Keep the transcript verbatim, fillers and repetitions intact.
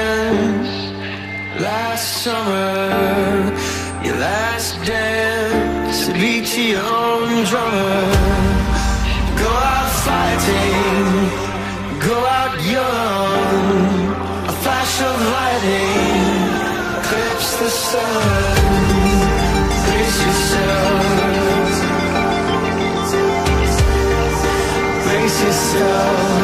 dance last summer, your last dance to beat to your own drummer. Go out fighting, go out young, a flash of lightning clips the sun, brace yourself, brace yourself.